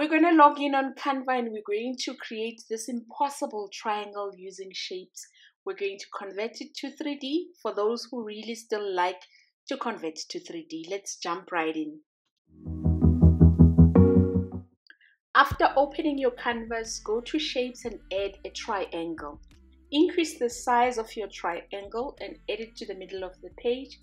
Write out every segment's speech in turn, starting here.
We're going to log in on Canva and we're going to create this impossible triangle using shapes. We're going to convert it to 3D for those who really still like to convert to 3D. Let's jump right in. After opening your canvas, go to shapes and add a triangle. Increase the size of your triangle and add it to the middle of the page,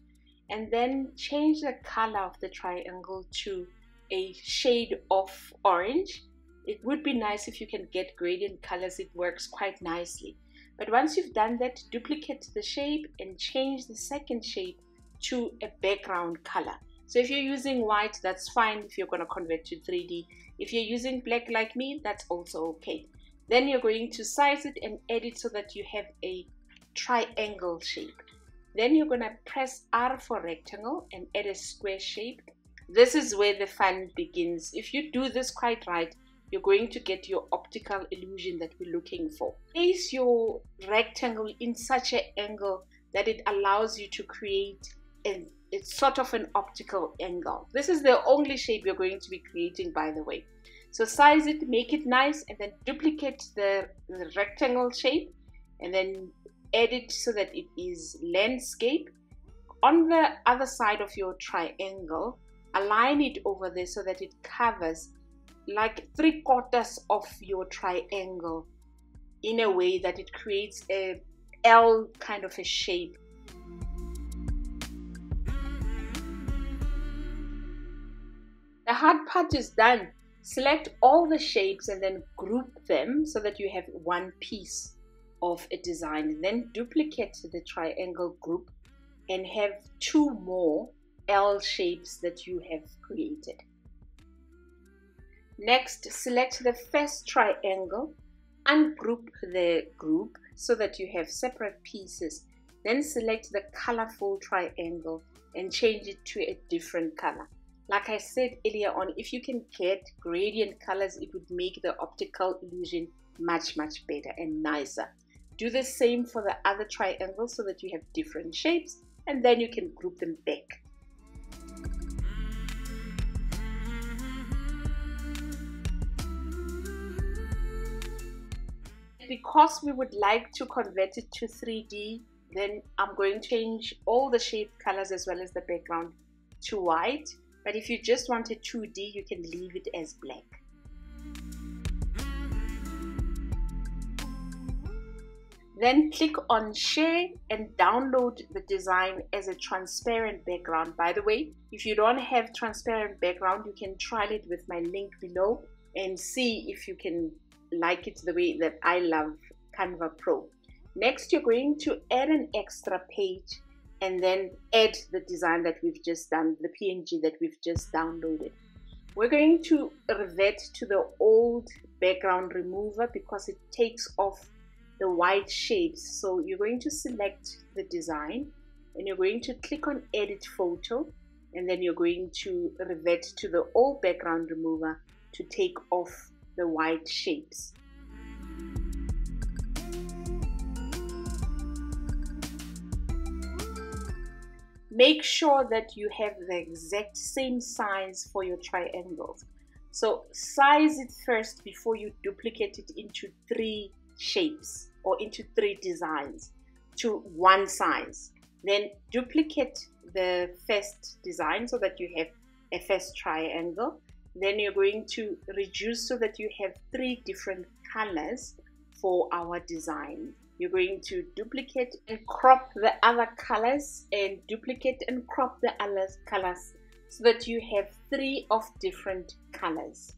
and then change the color of the triangle to a shade of orange. It would be nice if you can get gradient colors, it works quite nicely. But once you've done that, duplicate the shape and change the second shape to a background color. So if you're using white, that's fine if you're going to convert to 3D. If you're using black like me, that's also okay. Then you're going to size it and edit so that you have a triangle shape. Then you're going to press R for rectangle and add a square shape. This is where the fun begins. If you do this quite right, you're going to get your optical illusion that we're looking for. Place your rectangle in such an angle that it allows you to create it's sort of an optical angle. This is the only shape you're going to be creating, by the way. So size it, make it nice, and then duplicate the rectangle shape and then add it so that it is landscape. On the other side of your triangle, align it over there so that it covers like 3/4 of your triangle in a way that it creates a L kind of a shape. The hard part is done. Select all the shapes and then group them so that you have one piece of a design. Then duplicate the triangle group and have 2 more L shapes that you have created. Next, select the first triangle, ungroup the group so that you have separate pieces. Then select the colorful triangle and change it to a different color. Like I said earlier on, if you can get gradient colors, it would make the optical illusion much better and nicer. Do the same for the other triangles so that you have different shapes, and then you can group them back. Because we would like to convert it to 3D, then I'm going to change all the shape colors as well as the background to white. But if you just wanted 2D, you can leave it as black. Then click on share and download the design as a transparent background. By the way, if you don't have transparent background, you can trial it with my link below and see if you can like it the way that I love Canva Pro. Next, you're going to add an extra page and then add the design that we've just done, the PNG that we've just downloaded. We're going to revert to the old background remover because it takes off the white shapes. So you're going to select the design and you're going to click on edit photo, and then you're going to revert to the old background remover to take off the white shapes. Make sure that you have the exact same size for your triangles. So size it first before you duplicate it into 3 shapes or into 3 designs to one size. Then duplicate the first design so that you have a first triangle. Then you're going to reduce so that you have 3 different colors for our design. You're going to duplicate and crop the other colors and duplicate and crop the other colors so that you have 3 of different colors.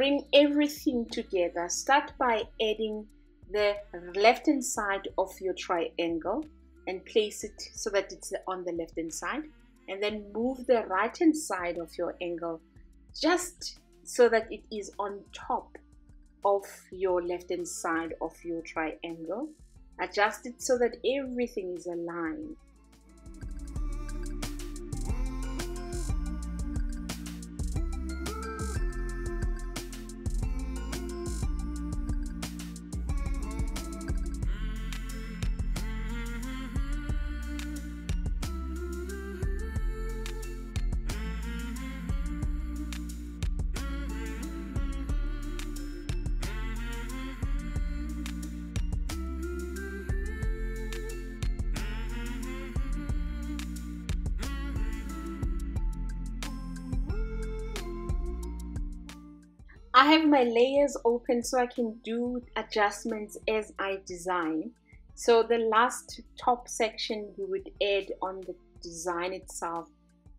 Bring everything together. Start by adding the left hand side of your triangle and place it so that it's on the left hand side, and then move the right hand side of your angle just so that it is on top of your left hand side of your triangle. Adjust it so that everything is aligned. I have my layers open so I can do adjustments as I design. So the last top section you would add on the design itself,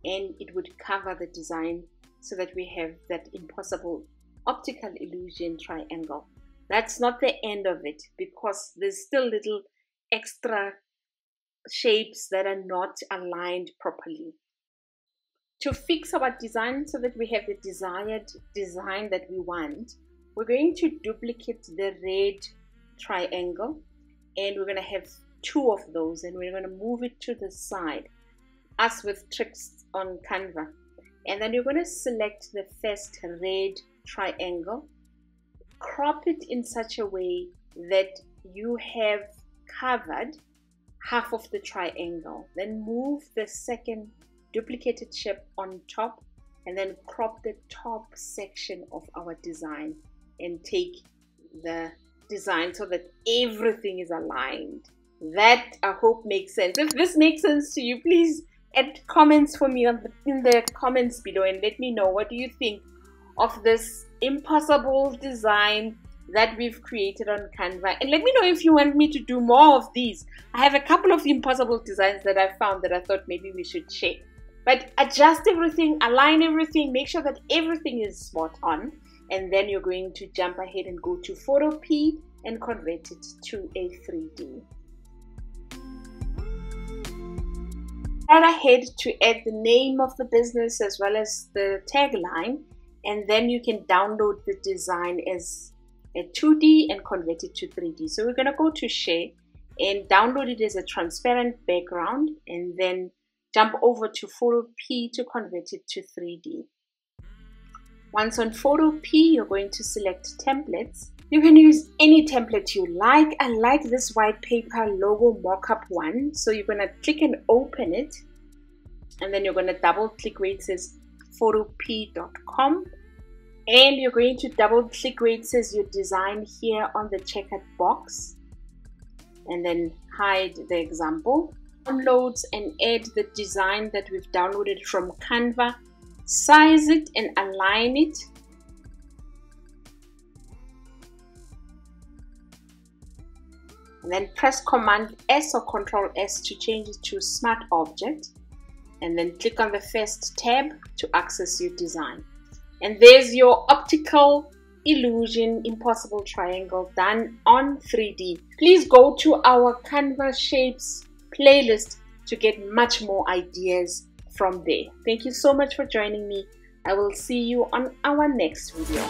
and it would cover the design so that we have that impossible optical illusion triangle. That's not the end of it, because there's still little extra shapes that are not aligned properly. To fix our design so that we have the desired design that we want, we're going to duplicate the red triangle, and we're going to have two of those, and we're going to move it to the side, as with tricks on Canva. And then you're going to select the first red triangle, crop it in such a way that you have covered half of the triangle, then move the second duplicated shape on top, and then crop the top section of our design and take the design so that everything is aligned. That I hope makes sense. If this makes sense to you, please add comments for me in the comments below and let me know what do you think of this impossible design that we've created on Canva, and let me know if you want me to do more of these. I have a couple of impossible designs that I found that I thought maybe we should share. But adjust everything, align everything, make sure that everything is spot on, and then you're going to jump ahead and go to Photopea and convert it to a 3D. Right ahead to add the name of the business as well as the tagline, and then you can download the design as a 2D and convert it to 3D. So we're going to go to share and download it as a transparent background, and then jump over to Photopea to convert it to 3D. Once on Photopea, you're going to select templates. You can use any template you like. I like this white paper logo mockup one. So you're going to click and open it, and then you're going to double click where it says photopea.com, and you're going to double click where it says your design here on the checkered box, and then hide the example. Downloads and add the design that we've downloaded from Canva, size it and align it, and then press Command S or Control S to change it to Smart Object, and then click on the first tab to access your design. And there's your optical illusion impossible triangle done on 3D. Please go to our Canva Shapes playlist to get much more ideas from there. Thank you so much for joining me. I will see you on our next video.